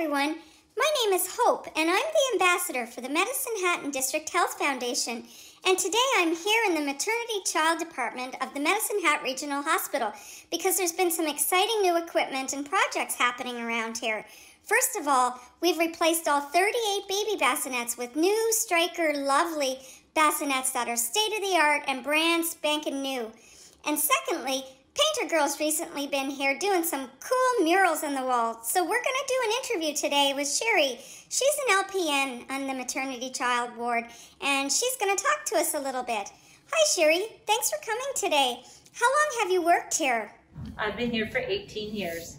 everyone. My name is Hope, and I'm the ambassador for the Medicine Hat and District Health Foundation, and today I'm here in the Maternity Child Department of the Medicine Hat Regional Hospital because there's been some exciting new equipment and projects happening around here. First of all, we've replaced all 38 baby bassinets with new Stryker lovely bassinets that are state-of-the-art and brand spanking new. And secondly, Painter Girl's recently been here doing some cool murals on the wall, so we're going to do an interview today with Sherry. She's an LPN on the maternity child ward, and she's going to talk to us a little bit. Hi, Sherry. Thanks for coming today. How long have you worked here? I've been here for 18 years.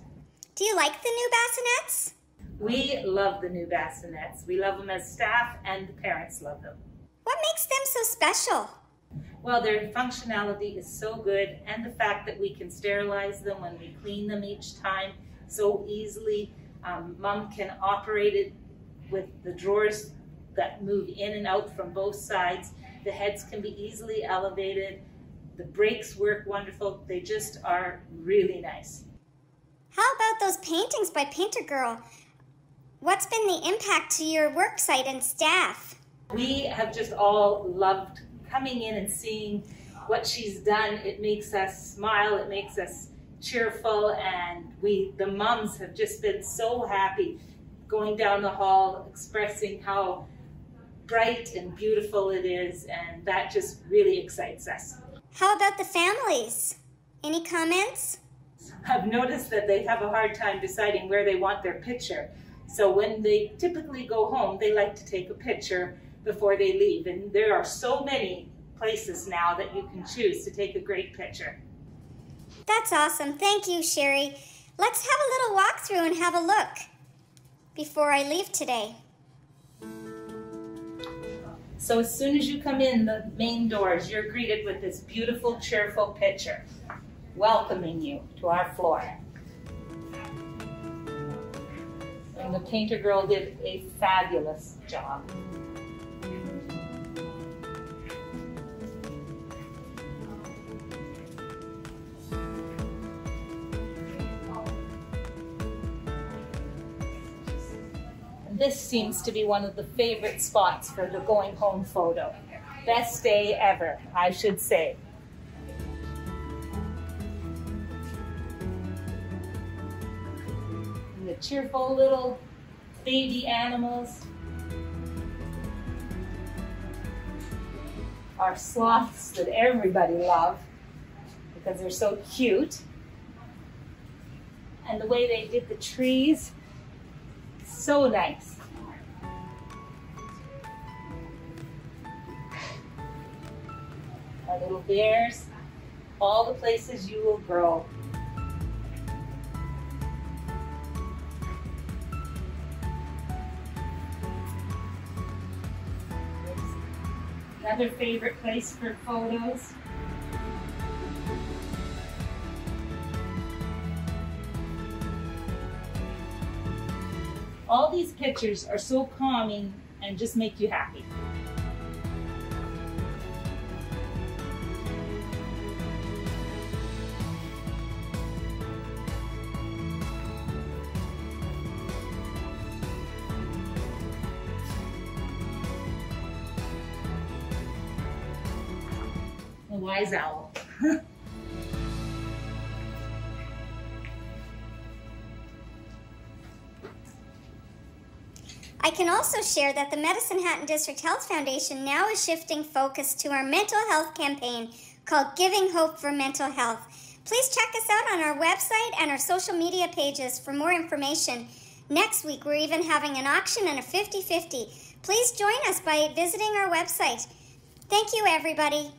Do you like the new bassinets? We love the new bassinets. We love them as staff, and the parents love them. What makes them so special? Well, their functionality is so good, and the fact that we can sterilize them when we clean them each time so easily. Mom can operate it with the drawers that move in and out from both sides. The heads can be easily elevated. The brakes work wonderful. They just are really nice. How about those paintings by Painter Girl? What's been the impact to your work site and staff? We have just all loved coming in and seeing what she's done. It makes us smile, it makes us cheerful, and the mums have just been so happy going down the hall expressing how bright and beautiful it is, and that just really excites us. How about the families? Any comments? I've noticed that they have a hard time deciding where they want their picture. So when they typically go home, they like to take a picture before they leave, and there are so many places now that you can choose to take a great picture. That's awesome. Thank you, Sherry. Let's have a little walkthrough and have a look before I leave today. So as soon as you come in the main doors, you're greeted with this beautiful, cheerful picture welcoming you to our floor. And the Painter Girl did a fabulous job. This seems to be one of the favorite spots for the going home photo. Best day ever, I should say. And the cheerful little baby animals. Our sloths that everybody loves because they're so cute. And the way they did the trees, so nice. Our little bears, all the places you will grow. Another favorite place for photos. All these pictures are so calming and just make you happy. The wise owl. I can also share that the Medicine Hat and District Health Foundation now is shifting focus to our mental health campaign called Giving Hope for Mental Health. Please check us out on our website and our social media pages for more information. Next week, we're even having an auction and a 50-50. Please join us by visiting our website. Thank you, everybody.